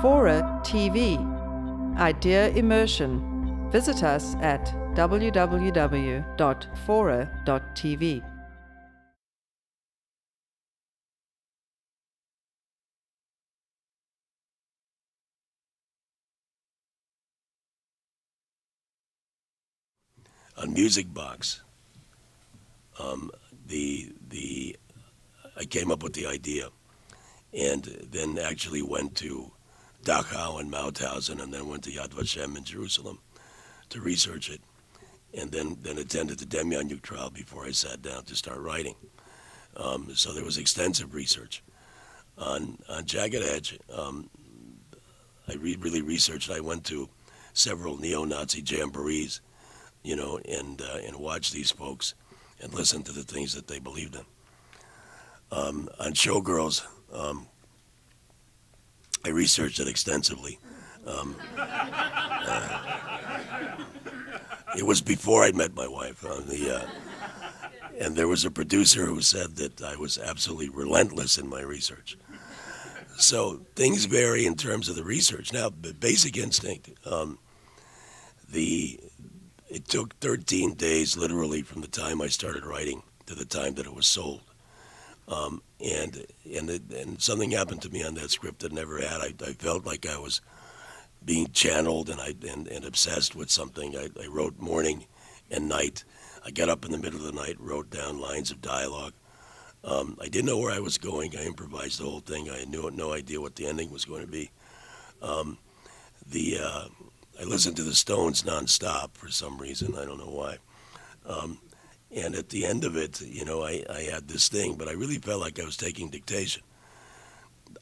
FORA.tv. Idea Immersion. Visit us at www.fora.tv. On Music Box, I came up with the idea, and then actually went to Dachau and Mauthausen, and then went to Yad Vashem in Jerusalem to research it, and then attended the Demianuk trial before I sat down to start writing. So there was extensive research on Jagged Edge. I really researched. I went to several neo-Nazi jamborees, you know, and watch these folks and listen to the things that they believed in. On Showgirls, I researched it extensively. It was before I met my wife. And there was a producer who said that I was absolutely relentless in my research. So things vary in terms of the research. Now, Basic Instinct, it took 13 days, literally, from the time I started writing to the time that it was sold. And something happened to me on that script that I never had. I felt like I was being channeled and obsessed with something. I wrote morning and night. I got up in the middle of the night, wrote down lines of dialogue. I didn't know where I was going. I improvised the whole thing. I had no idea what the ending was going to be. I listened to the Stones nonstop for some reason. I don't know why. And at the end of it, you know, I had this thing, but I really felt like I was taking dictation.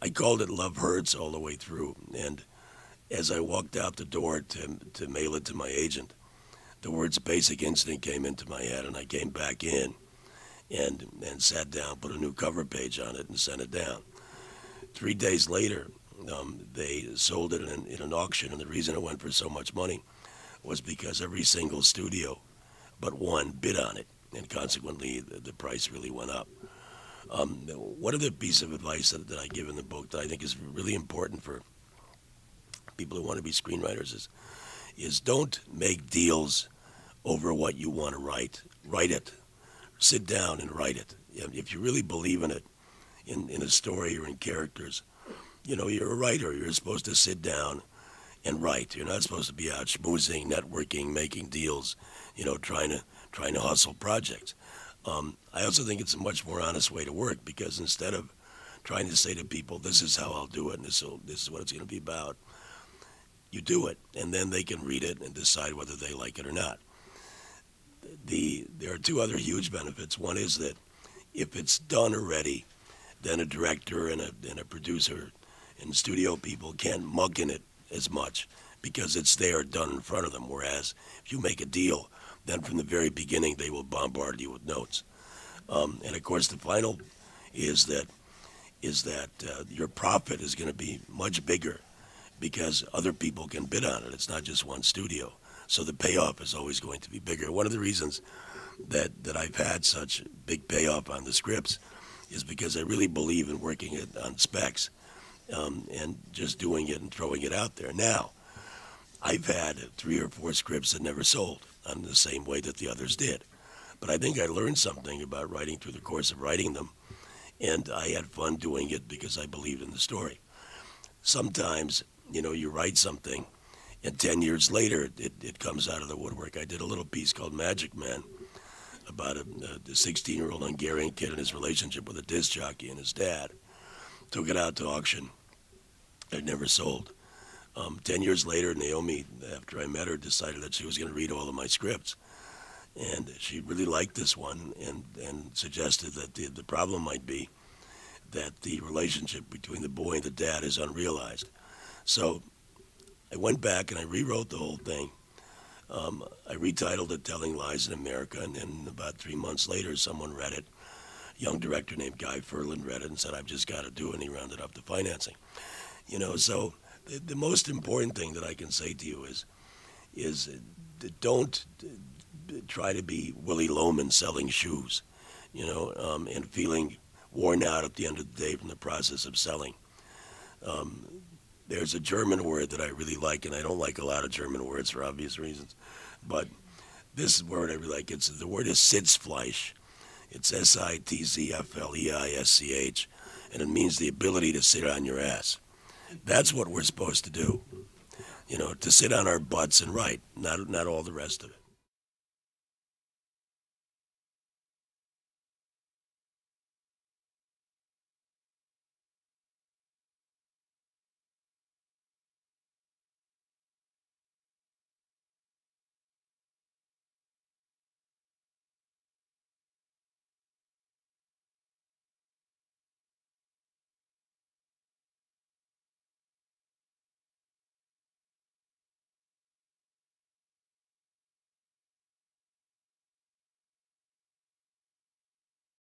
I called it Love Hurts all the way through. And as I walked out the door to mail it to my agent, the words Basic Instinct came into my head, and I came back in and sat down, put a new cover page on it, and sent it down. 3 days later, they sold it in an auction, and the reason it went for so much money was because every single studio but one bid on it, and consequently the price really went up. One other piece of advice that I give in the book that I think is really important for people who want to be screenwriters is don't make deals over what you want to write. Write it. Sit down and write it. If you really believe in it, in a story or in characters, you know, you're a writer. You're supposed to sit down and write. You're not supposed to be out schmoozing, networking, making deals, you know, trying to hustle projects. I also think it's a much more honest way to work, because instead of trying to say to people, this is how I'll do it, and this is what it's going to be about, you do it, and then they can read it and decide whether they like it or not. There are two other huge benefits. One is that if it's done already, then a director and a producer and studio people can't muck in it as much, because it's there, done in front of them. Whereas if you make a deal, then from the very beginning they will bombard you with notes. And of course, the final is that your profit is going to be much bigger, because other people can bid on it. It's not just one studio, so the payoff is always going to be bigger. One of the reasons that I've had such big payoff on the scripts is because I really believe in working it on specs. And just doing it and throwing it out there. Now, I've had 3 or 4 scripts that never sold in the same way that the others did. But I think I learned something about writing through the course of writing them, and I had fun doing it because I believed in the story. Sometimes, you know, you write something, and 10 years later, it comes out of the woodwork. I did a little piece called Magic Man about a 16-year-old Hungarian kid and his relationship with a disc jockey and his dad. Took it out to auction. It never sold. 10 years later, Naomi, after I met her, decided that she was going to read all of my scripts. And she really liked this one and suggested that the problem might be that the relationship between the boy and the dad is unrealized. So I went back and I rewrote the whole thing. I retitled it Telling Lies in America, and then about 3 months later, someone read it. Young director named Guy Furland read it and said, I've just got to do it, and he rounded up the financing. You know, so the most important thing that I can say to you is don't try to be Willie Loman selling shoes, you know, and feeling worn out at the end of the day from the process of selling. There's a German word that I really like, and I don't like a lot of German words for obvious reasons, but this word I really like. It's, the word is Sitzfleisch. It's S-I-T-Z-F-L-E-I-S-C-H, and it means the ability to sit on your ass. That's what we're supposed to do, you know, to sit on our butts and write, not all the rest of it.